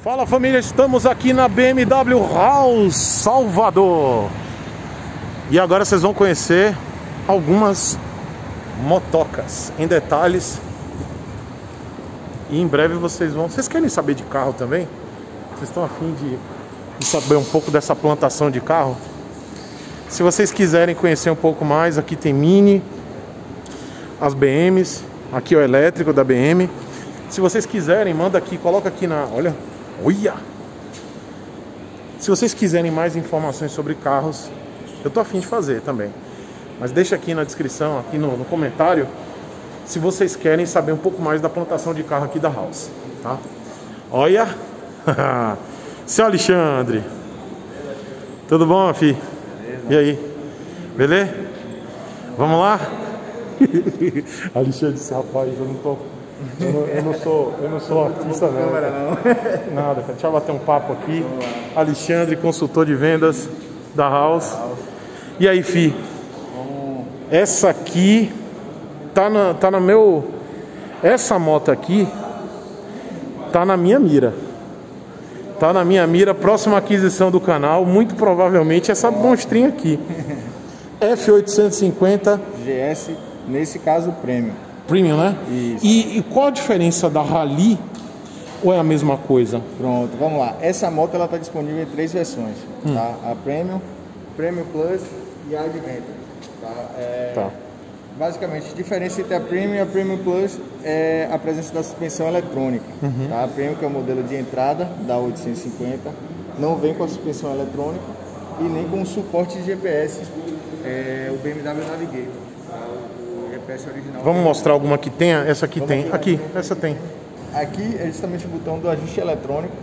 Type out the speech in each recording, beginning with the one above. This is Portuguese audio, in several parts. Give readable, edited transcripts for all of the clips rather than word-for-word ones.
Fala família, estamos aqui na BMW Haus Salvador. E agora vocês vão conhecer algumas motocas em detalhes. E em breve vocês vão... Vocês querem saber de carro também? Vocês estão afim de saber um pouco dessa plantação de carro? Se vocês quiserem conhecer um pouco mais, aqui tem Mini, as BMs, aqui é o elétrico da BM. Se vocês quiserem, manda aqui, coloca aqui na... Olha! Se vocês quiserem mais informações sobre carros, eu tô afim de fazer também. Mas deixa aqui na descrição, aqui no comentário, se vocês querem saber um pouco mais da plantação de carro aqui da Haus, tá? Olha! Seu Alexandre! Tudo bom, fi? E aí? Beleza? Vamos lá? Alexandre, esse rapaz, eu não sou artista, não. Nada, cara. Deixa eu bater um papo aqui. Alexandre, consultor de vendas da Haus. E aí, fi? Essa aqui tá na meu... Essa moto aqui tá na minha mira. Tá na minha mira, próxima aquisição do canal, muito provavelmente essa monstrinha aqui. F850 GS, nesse caso, prêmio. Premium, né? Isso. E qual a diferença da Rally? Ou é a mesma coisa? Pronto, vamos lá. Essa moto ela está disponível em três versões, tá? A Premium, Premium Plus e a Adventure, tá? Basicamente, a diferença entre a Premium e a Premium Plus é a presença da suspensão eletrônica, tá? A Premium, que é o modelo de entrada da 850, não vem com a suspensão eletrônica e nem com o suporte de GPS, o BMW Navigator. Original. Vamos mostrar alguma que tenha? Essa aqui tem. Aqui, essa tem. Aqui é justamente o botão do ajuste eletrônico,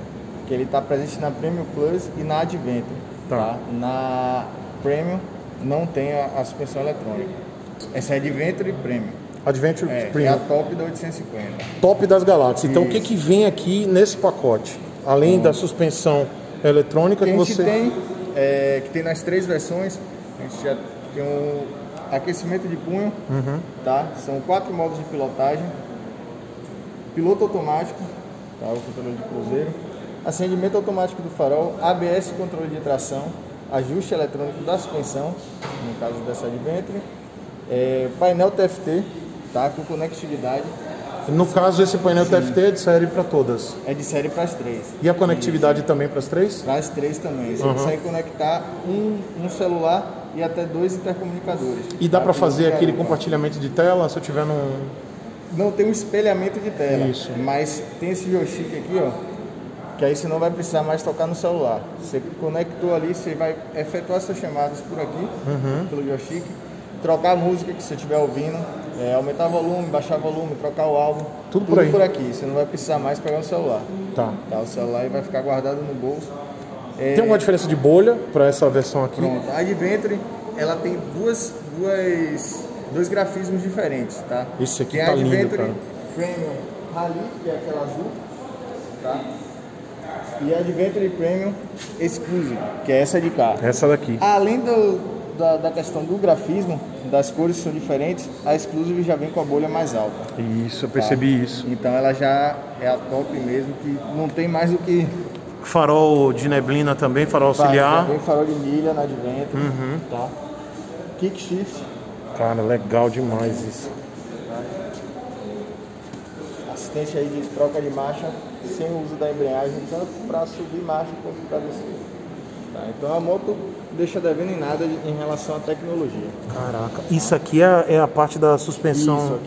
que ele está presente na Premium Plus e na Adventure. Tá. Na Premium não tem a suspensão eletrônica. Essa é Adventure e Premium. Adventure e Premium. É a top da 850. Top das galáxias. Então o que que vem aqui nesse pacote? Além da suspensão eletrônica que você... A gente tem, que tem nas três versões, a gente já tem um... Aquecimento de punho, tá? São 4 modos de pilotagem. Piloto automático, tá? O controle de cruzeiro. Acendimento automático do farol, ABS, controle de tração, ajuste eletrônico da suspensão, no caso dessa Adventure, painel TFT, tá? Com conectividade. No caso, esse painel TFT é de série para todas? É de série para as três. E a conectividade também para as três? Para as três também. Você consegue conectar um celular e até 2 intercomunicadores. E dá para fazer aquele compartilhamento de tela se eu tiver num... Não tem um espelhamento de tela. Isso. Mas tem esse joystick aqui, ó, que aí você não vai precisar mais tocar no celular. Você conectou ali, você vai efetuar suas chamadas por aqui, pelo joystick, trocar a música que você estiver ouvindo, aumentar volume, baixar volume, trocar o álbum. Tudo por aí. Por aqui. Você não vai precisar mais pegar o celular. Tá. Tá, o celular vai ficar guardado no bolso. Tem alguma diferença de bolha para essa versão aqui? Pronto, a Adventure ela tem dois grafismos diferentes, tá? Esse aqui tem tá a Adventure lindo, Premium Rally, que é aquela azul, tá? E a Adventure Premium Exclusive, que é essa de cá. Essa daqui. Além da questão do grafismo, das cores são diferentes, a Exclusive já vem com a bolha mais alta. Isso, eu percebi isso. Então ela já é a top mesmo, que não tem mais do que... Farol de neblina também, farol auxiliar. Também farol de milha na Adventure, tá? Kickshift. Cara, legal demais isso. Assistência aí de troca de marcha, sem o uso da embreagem, tanto para subir marcha quanto para descer. Tá? Então a moto deixa devendo em nada em relação à tecnologia. Caraca, isso aqui é a parte da suspensão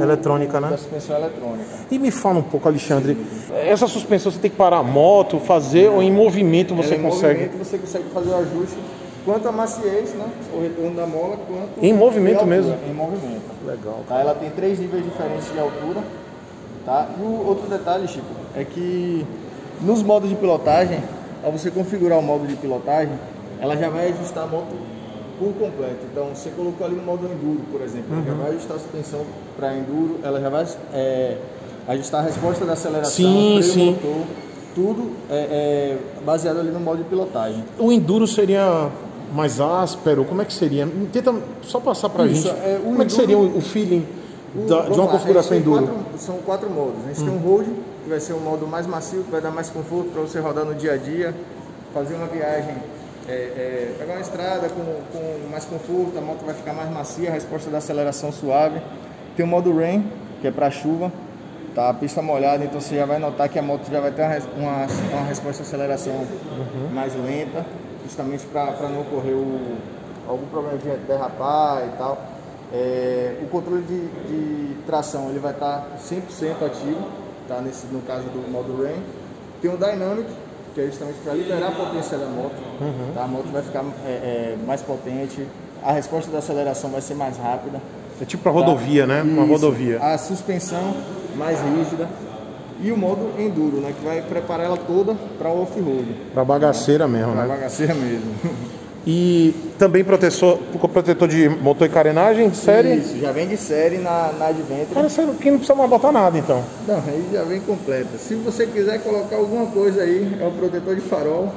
eletrônica, né? Da suspensão eletrônica. E me fala um pouco, Alexandre, essa suspensão você tem que parar a moto, fazer ou em movimento você consegue? Em movimento você consegue fazer o ajuste, quanto a maciez, né? O retorno da mola, quanto... Em movimento mesmo? Em movimento. Legal. Tá? Ela tem 3 níveis diferentes de altura, tá? E o outro detalhe, Chico, é que nos modos de pilotagem, ao você configurar o modo de pilotagem, ela já vai ajustar a moto por completo. Então, você colocou ali no modo enduro, por exemplo, ela já vai ajustar a suspensão para enduro, ela já vai ajustar a resposta da aceleração, freio, motor, tudo baseado ali no modo de pilotagem. O enduro seria mais áspero? Como é que seria? Tenta só passar para a gente. Como é que seria o feeling de uma configuração enduro? São 4 modos. A gente tem um road, que vai ser um modo mais macio, que vai dar mais conforto para você rodar no dia a dia, fazer uma viagem, pegar uma estrada com mais conforto, a moto vai ficar mais macia, a resposta da aceleração suave. Tem o modo rain, que é para chuva, tá? A pista molhada, então você já vai notar que a moto já vai ter uma resposta à aceleração mais lenta, justamente para não ocorrer algum problema de derrapar e tal. O controle de tração ele vai estar 100% ativo, tá? No caso do modo rain. Tem o dynamic, que é justamente para liberar a potência da moto, tá? A moto vai ficar mais potente, a resposta da aceleração vai ser mais rápida. É tipo para rodovia, tá? Né? Uma rodovia. A suspensão mais rígida. E o modo enduro, né? Que vai preparar ela toda para o off-road. Para bagaceira, tá? Mesmo, pra, né? Para bagaceira mesmo. E também protetor de motor e carenagem, série? Isso, já vem de série na Adventure. Cara, sério, quem não precisa mais botar nada, então? Não, aí já vem completa. Se você quiser colocar alguma coisa aí, é o protetor de farol.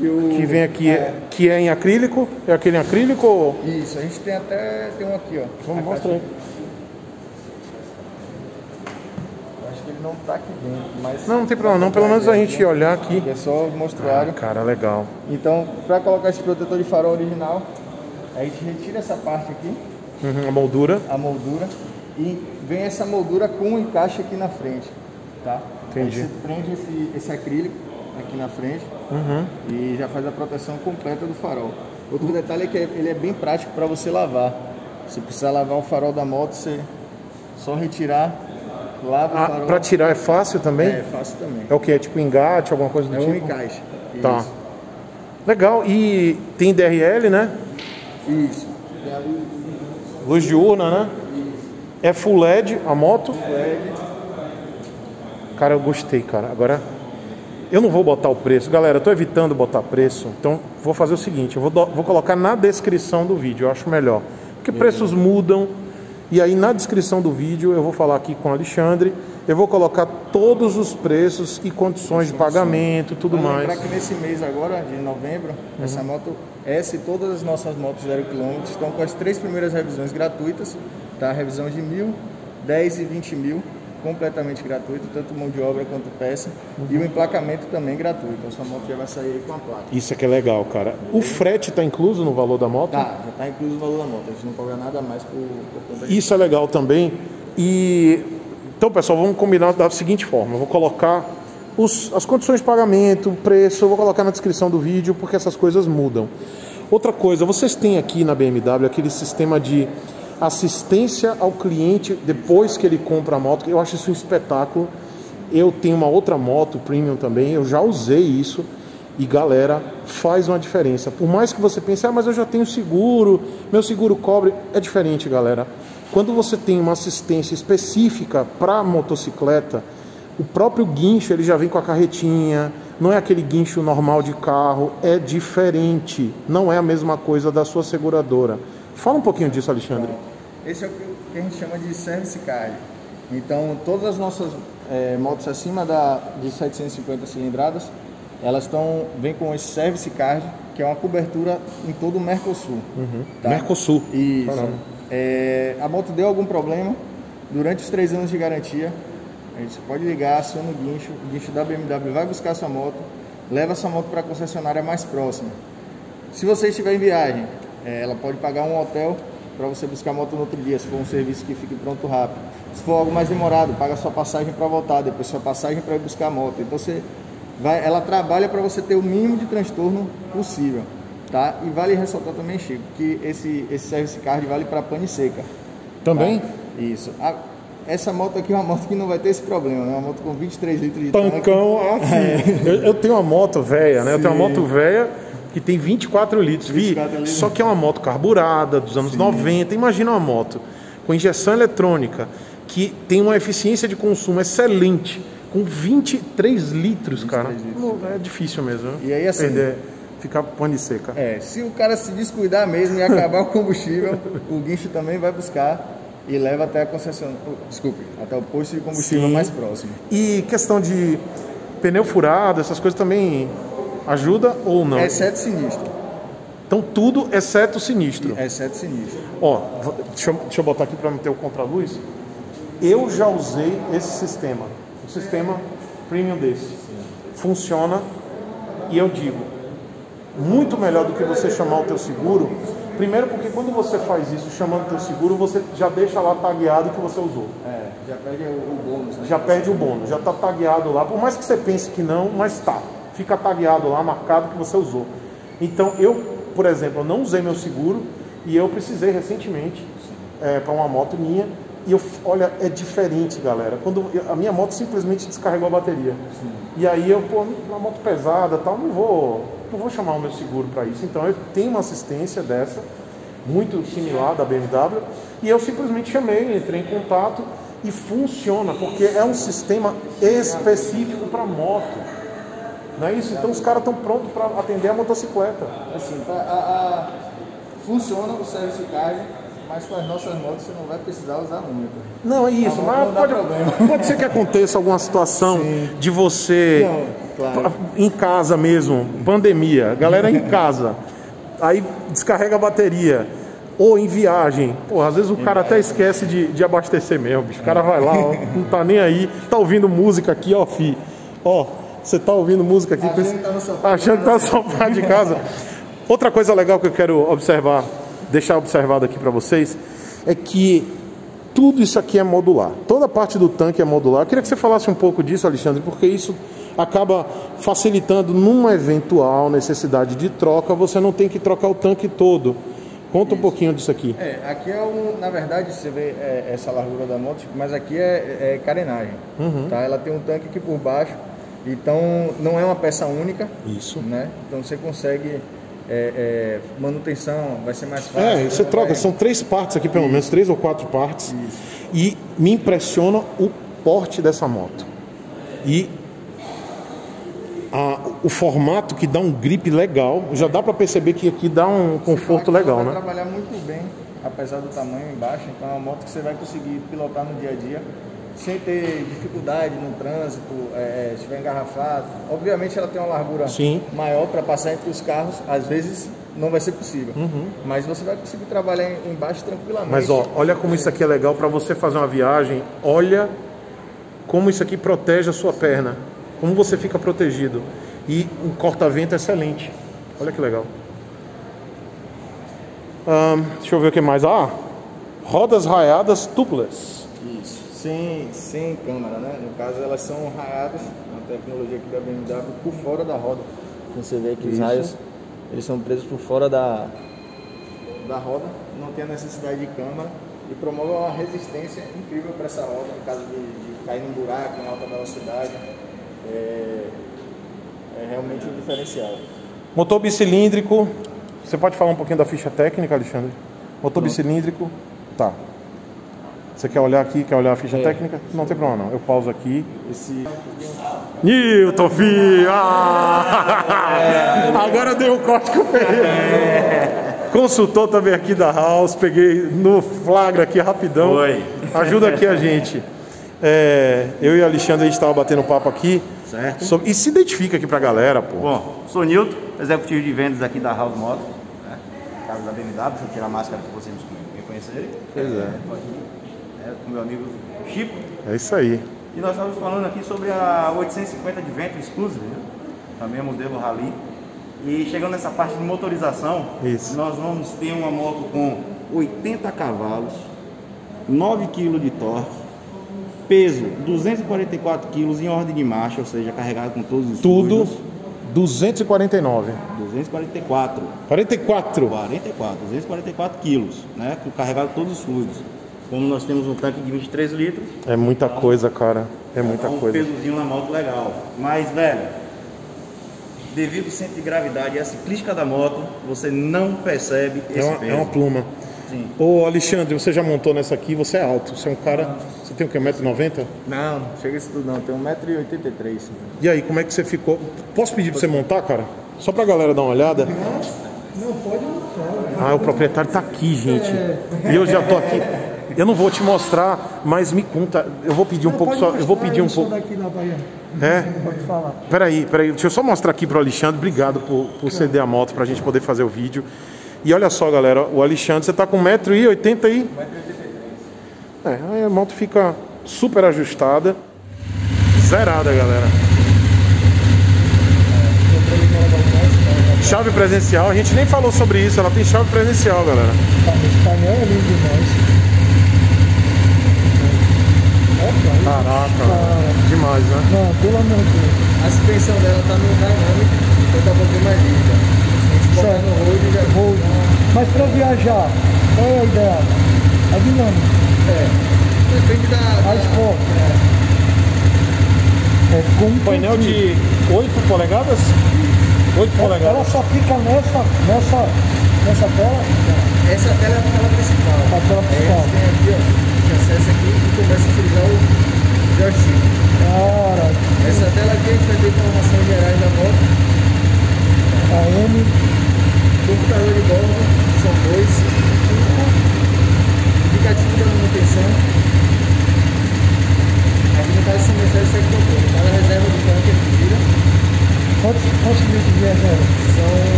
Que vem aqui, que é em acrílico? É aquele em acrílico? Ou... Isso, a gente tem até, tem um aqui, ó. Vamos mostrar aí. Acho que ele não tá aqui dentro, mas... Não, não tem problema não, pelo menos a gente olhar aqui. É só mostrar. Ah, cara, legal. Então, pra colocar esse protetor de farol original, a gente retira essa parte aqui. Uhum, a moldura. A moldura. E vem essa moldura com o encaixe aqui na frente, tá? Entendi. Aí você prende esse acrílico aqui na frente e já faz a proteção completa do farol. Outro detalhe é que ele é bem prático para você lavar. Se precisar lavar o farol da moto, você só retirar, lava o farol. Para tirar é fácil também? É fácil também. É o que? É tipo engate, alguma coisa do tipo? É um encaixe. Tá. Isso. Legal. E tem DRL, né? Isso. Tem a luz diurna, né? Isso. É full LED a moto? Full LED. Cara, eu gostei, cara. Agora... Eu não vou botar o preço, galera, eu tô evitando botar preço, então vou fazer o seguinte, eu vou colocar na descrição do vídeo, eu acho melhor, porque preços mudam, e aí na descrição do vídeo eu vou falar aqui com o Alexandre, eu vou colocar todos os preços e condições de pagamento e tudo mais. Lembrar que nesse mês agora, de novembro, essa moto S e todas as nossas motos 0 km estão com as 3 primeiras revisões gratuitas, tá? Revisão de 1.000, 10 e 20 mil. Completamente gratuito, tanto mão de obra quanto peça, e o emplacamento também gratuito, a sua moto já vai sair aí com a placa. Isso é que é legal, cara. O frete está incluso no valor da moto? Tá, já está incluso no valor da moto, a gente não paga nada mais por isso é legal também. E então, pessoal, vamos combinar da seguinte forma, eu vou colocar as condições de pagamento, o preço, eu vou colocar na descrição do vídeo, porque essas coisas mudam. Outra coisa, vocês têm aqui na BMW aquele sistema de assistência ao cliente depois que ele compra a moto, eu acho isso um espetáculo. Eu tenho uma outra moto premium também, eu já usei isso e, galera, faz uma diferença. Por mais que você pense, ah, mas eu já tenho seguro, meu seguro cobre, é diferente, galera. Quando você tem uma assistência específica para motocicleta, o próprio guincho ele já vem com a carretinha, não é aquele guincho normal de carro, é diferente, não é a mesma coisa da sua seguradora. Fala um pouquinho disso, Alexandre. Esse é o que a gente chama de service card. Então, todas as nossas motos acima de 750 cilindradas, elas vêm com esse service card, que é uma cobertura em todo o Mercosul. Tá? Mercosul. Isso. A moto deu algum problema durante os 3 anos de garantia. Você pode ligar, aciona o guincho da BMW vai buscar a sua moto, leva a sua moto para a concessionária mais próxima. Se você estiver em viagem, ela pode pagar um hotel para você buscar a moto no outro dia, se for um serviço que fique pronto rápido. Se for algo mais demorado, paga sua passagem para voltar, depois sua passagem para ir buscar a moto. Então ela trabalha para você ter o mínimo de transtorno possível, tá? E vale ressaltar também, Chico, que esse service card vale para pane seca. Também? Tá? Isso. Essa moto aqui é uma moto que não vai ter esse problema, né? Uma moto com 23 litros de tanque. Pancão, assim. Eu tenho uma moto velha, né? Sim. Eu tenho uma moto velha que tem 24 litros, 24 litros. Só que é uma moto carburada dos anos 90. Imagina uma moto com injeção eletrônica que tem uma eficiência de consumo excelente com 23 litros, cara. 23 litros. É difícil mesmo. E aí assim, ficar pane seca. Se o cara se descuidar mesmo e acabar o combustível, o guincho também vai buscar e leva até a concessionária, desculpe, até o posto de combustível mais próximo. E questão de pneu furado, essas coisas também ajuda ou não? Exceto sinistro. Então tudo exceto sinistro. Exceto sinistro. Ó, deixa eu botar aqui para meter o contra-luz. Eu já usei esse sistema. um sistema premium desse. Sim. Funciona, e eu digo, muito melhor do que você chamar o teu seguro. Primeiro porque quando você faz isso, chamando o teu seguro, você já deixa lá tagueado que você usou. É, já perde o bônus, né? Já perde o bônus, já está tagueado lá. Por mais que você pense que não, mas está. Fica tagueado lá, marcado que você usou. Então eu, por exemplo, não usei meu seguro e eu precisei recentemente para uma moto minha. E eu, olha, é diferente, galera. Quando a minha moto simplesmente descarregou a bateria. Sim. E aí eu, pô, uma moto pesada, tal, não vou chamar o meu seguro para isso. Então eu tenho uma assistência dessa, muito similar da BMW, e eu simplesmente chamei, entrei em contato e funciona, porque é um sistema específico para moto. Não é isso? Então os caras estão prontos para atender a motocicleta. Assim, funciona o service card. Mas com as nossas motos você não vai precisar usar muito. Não, é isso, mas pode ser que aconteça alguma situação. Sim. De você não, claro. Em casa mesmo, pandemia, galera em casa, aí descarrega a bateria, ou em viagem. Pô, às vezes o cara até esquece de abastecer mesmo, bicho. O cara vai lá, ó, não tá nem aí, tá ouvindo música aqui, ó, fi. Ó, você tá ouvindo música aqui, achando que tá no sofá de casa. Outra coisa legal que eu quero deixar observado aqui para vocês é que tudo isso aqui é modular, toda a parte do tanque é modular. Eu queria que você falasse um pouco disso, Alexandre, porque isso acaba facilitando numa eventual necessidade de troca, você não tem que trocar o tanque todo. Conta um pouquinho disso aqui. Aqui é na verdade, você vê essa largura da moto, mas aqui é carenagem. Uhum. Tá? Ela tem um tanque aqui por baixo, então não é uma peça única. Isso. Né? Então você consegue... manutenção vai ser mais fácil. Você troca, são 3 partes aqui pelo menos, 3 ou 4 partes. Isso. E me impressiona o porte dessa moto. E o formato que dá um grip legal, já dá para perceber que aqui dá um conforto legal, né? Trabalhar muito bem, apesar do tamanho embaixo, então é uma moto que você vai conseguir pilotar no dia a dia, sem ter dificuldade no trânsito, se tiver engarrafado. Obviamente ela tem uma largura Sim. maior para passar entre os carros, às vezes não vai ser possível. Uhum. Mas você vai conseguir trabalhar embaixo tranquilamente. Mas ó, olha como isso aqui é legal para você fazer uma viagem, olha como isso aqui protege a sua perna, como você fica protegido. E um corta-vento excelente, olha que legal. Deixa eu ver o que mais. Rodas raiadas tubeless. Isso. Sem câmera, né? No caso, elas são raiadas, uma tecnologia aqui da BMW, por fora da roda. Você vê que os raios, eles são presos por fora da roda, não tem a necessidade de câmera e promove uma resistência incrível para essa roda, no caso de cair num buraco, em alta velocidade. É realmente um diferencial. Motor bicilíndrico, você pode falar um pouquinho da ficha técnica, Alexandre? Motor bicilíndrico, tá. Você quer olhar aqui? Quer olhar a ficha técnica? Não tem problema não. Eu pauso aqui. Nilton, filho! Agora deu o corte que eu peguei. Consultor também aqui da Haus. Peguei no flagra aqui rapidão. Oi. Ajuda aqui a gente. Eu e o Alexandre, a gente estava batendo papo aqui. Certo. E se identifica aqui pra galera, pô. Bom, sou Nilton, executivo de vendas aqui da Haus Motors. Né? Carro da BMW, deixa eu tirar a máscara para vocês me conhecerem. Pois é. Com meu amigo Chico. É isso aí. E nós estamos falando aqui sobre a 850 de vento exclusive, né? Também é modelo Rally. E chegando nessa parte de motorização, nós vamos ter uma moto com 80 cavalos, 9 kg de torque, peso 244 kg em ordem de marcha, ou seja, carregado com todos os tudo. 249. 244. 244 kg, né? Carregado todos os fluidos. Como nós temos um tanque de 23 litros... É muita coisa, cara. É muita coisa. Um pesozinho na moto legal. Mas, velho, devido ao centro de gravidade e a ciclística da moto, você não percebe esse peso. É uma pluma. Sim. Ô, Alexandre, você já montou nessa aqui, você é alto. Você é um cara... Você tem o quê? 1,90 m? Não, chega isso tudo não. Tem 1,83 m. E aí, como é que você ficou? Posso pedir pra você montar, cara? Só pra galera dar uma olhada. Não, pode montar. O proprietário tá aqui, gente. E eu já tô aqui... Eu não vou te mostrar, mas me conta. Eu vou pedir um pouco só. Eu vou pedir um pouco. Daqui na Bahia. Pode falar. Peraí. Deixa eu só mostrar aqui pro Alexandre. Obrigado por ceder a moto pra gente poder fazer o vídeo. E olha só, galera. O Alexandre, você tá com 1,80 m e... 1,83 m. Aí a moto fica super ajustada. zerada, galera. Chave presencial, a gente nem falou sobre isso, ela tem chave presencial, galera. Esse painel é lindo demais. Caraca, demais, né? Não, pelo amor de Deus. A suspensão dela tá no dynamic, então tá um pouquinho mais linda. A gente coloca no road e já vou. Mas pra viajar, qual é a ideia? A dinâmica. É, depende da... A esporte. É como painel de 8 polegadas? 8 polegadas. Ela só fica nessa tela? Essa tela é a tela principal. A tela principal. Aí tem aqui, ó, a gente acessa aqui e começa a utilizar o joystick. Cara, essa tela aqui a gente vai ter informações gerais da moto. A M. Computador de bordo, são 2. Indicativo da manutenção. Aqui no caso são mensagens de controle. Cada reserva do carro que ele vira. Quantos litros de reserva?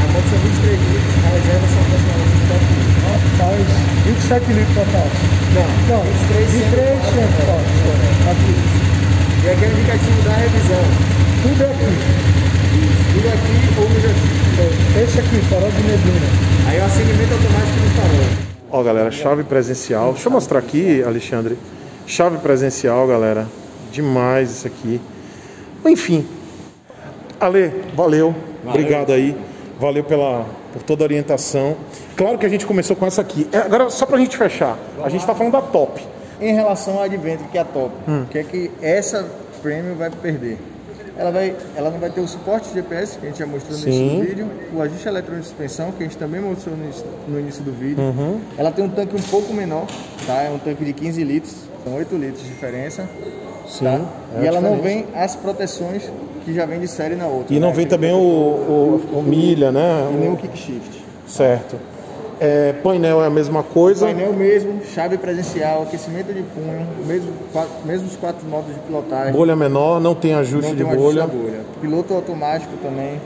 A moto são 23 litros, a reserva são aproximadamente 4 litros. Rapaz, 27 litros total. Não, 23 total. Aqui. E aqui é o indicativo da revisão. Tudo é aqui. Tudo aqui ou no jardim. Esse aqui, farol de neblina. Aí é o acendimento automático do farol. Ó, galera, chave presencial. Deixa eu mostrar aqui, Alexandre. Chave presencial, galera. Demais isso aqui. Enfim. Ale, valeu, obrigado aí, valeu por toda a orientação. Claro que a gente começou com essa aqui. Agora, só pra gente fechar, a gente tá falando da Top. Em relação à Adventure, que é a Top, o que é que essa Premium vai perder? Ela não vai ter o suporte de GPS, que a gente já mostrou no início do vídeo, o ajuste eletrônico de suspensão, que a gente também mostrou no início do vídeo. Ela tem um tanque um pouco menor, tá? É um tanque de 15 litros, são 8 litros de diferença. Sim, tá? E ela não vem as proteções que já vem de série na outra. E não vem também o milha, né? E nem o Kickshift. Certo. É, painel é a mesma coisa? Painel mesmo, chave presencial, aquecimento de punho, mesmos 4 modos de pilotagem. Bolha menor, não tem ajuste de bolha. Piloto automático também,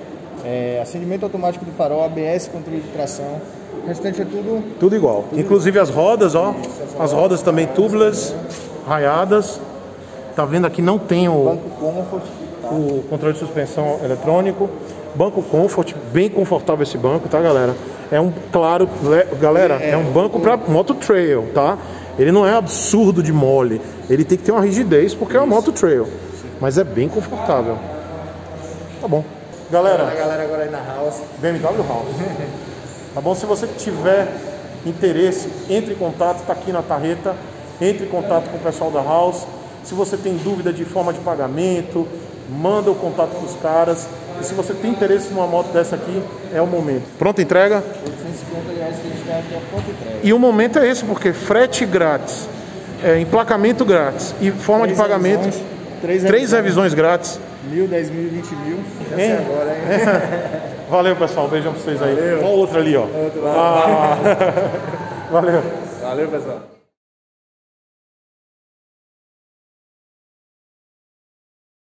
acendimento automático do farol, ABS, controle de tração. O restante é tudo igual. Inclusive as rodas, ó. As rodas também tubeless, raiadas. Tá vendo aqui, não tem o banco comfort, tá? O controle de suspensão eletrônico, banco comfort, bem confortável esse banco, tá, galera? É um claro, galera, é um banco para moto trail, tá? Ele não é absurdo de mole, ele tem que ter uma rigidez porque é uma moto trail, mas é bem confortável. Tá bom, galera. Galera, agora aí na Haus, BMW Haus. Tá bom? Se você tiver interesse, entre em contato, tá aqui na tarreta, entre em contato com o pessoal da Haus. Se você tem dúvida de forma de pagamento, manda o contato dos caras. E se você tem interesse numa moto dessa aqui, é o momento. Pronta entrega? R$850 que a gente tem aqui, é pronta entrega. E o momento é esse, porque frete grátis, emplacamento grátis e forma de pagamento. Três revisões grátis. 1.000, 10.000 e 20.000. Já sei agora, hein? Valeu, pessoal. Um beijão pra vocês aí. Olha o outro ali, ó. Outro lado. Valeu. Valeu, pessoal.